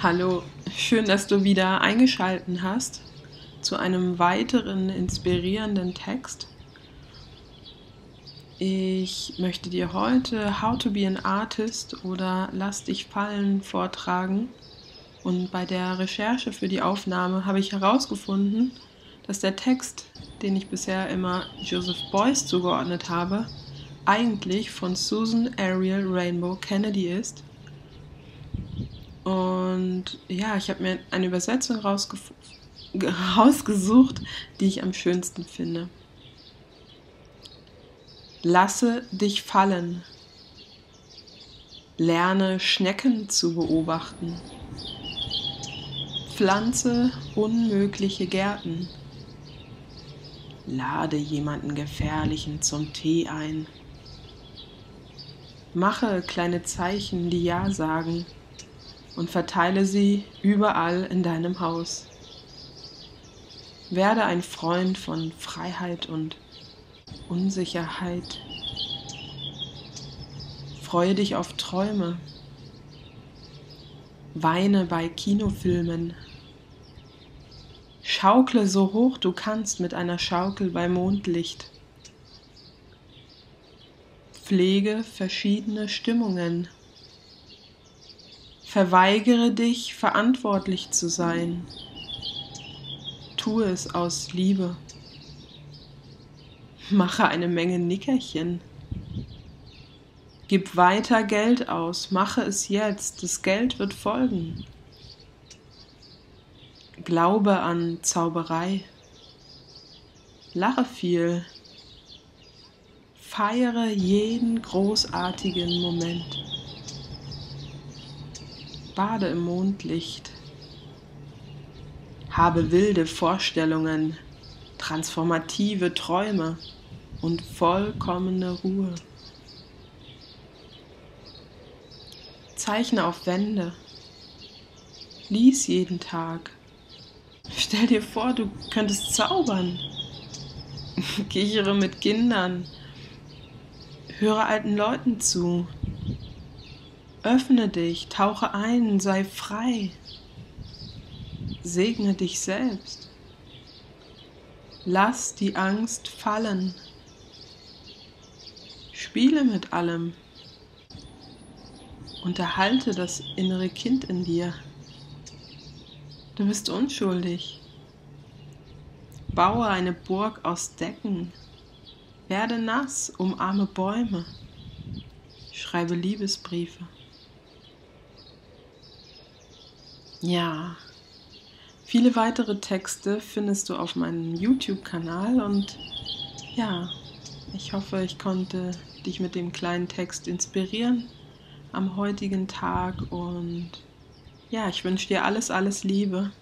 Hallo, schön, dass du wieder eingeschaltet hast zu einem weiteren inspirierenden Text. Ich möchte dir heute How to be an Artist oder Lass dich fallen vortragen. Und bei der Recherche für die Aufnahme habe ich herausgefunden, dass der Text, den ich bisher immer Joseph Beuys zugeordnet habe, eigentlich von Susan Ariel Rainbow Kennedy ist. Und ja, ich habe mir eine Übersetzung rausgesucht, die ich am schönsten finde. Lasse dich fallen. Lerne Schnecken zu beobachten. Pflanze unmögliche Gärten. Lade jemanden Gefährlichen zum Tee ein. Mache kleine Zeichen, die Ja sagen, und verteile sie überall in deinem Haus. Werde ein Freund von Freiheit und Unsicherheit. Freue dich auf Träume. Weine bei Kinofilmen. Schaukle so hoch du kannst mit einer Schaukel bei Mondlicht. Pflege verschiedene Stimmungen. Verweigere dich, verantwortlich zu sein. Tue es aus Liebe. Mache eine Menge Nickerchen. Gib weiter Geld aus. Mache es jetzt. Das Geld wird folgen. Glaube an Zauberei. Lache viel. Feiere jeden großartigen Moment. Bade im Mondlicht. Habe wilde Vorstellungen, transformative Träume und vollkommene Ruhe. Zeichne auf Wände. Lies jeden Tag. Stell dir vor, du könntest zaubern. Kichere mit Kindern. Höre alten Leuten zu. Öffne dich, tauche ein, sei frei. Segne dich selbst. Lass die Angst fallen. Spiele mit allem. Unterhalte das innere Kind in dir. Du bist unschuldig. Baue eine Burg aus Decken. Werde nass, umarme Bäume. Schreibe Liebesbriefe. Ja, viele weitere Texte findest du auf meinem YouTube-Kanal und ja, ich hoffe, ich konnte dich mit dem kleinen Text inspirieren am heutigen Tag und ja, ich wünsche dir alles, alles Liebe.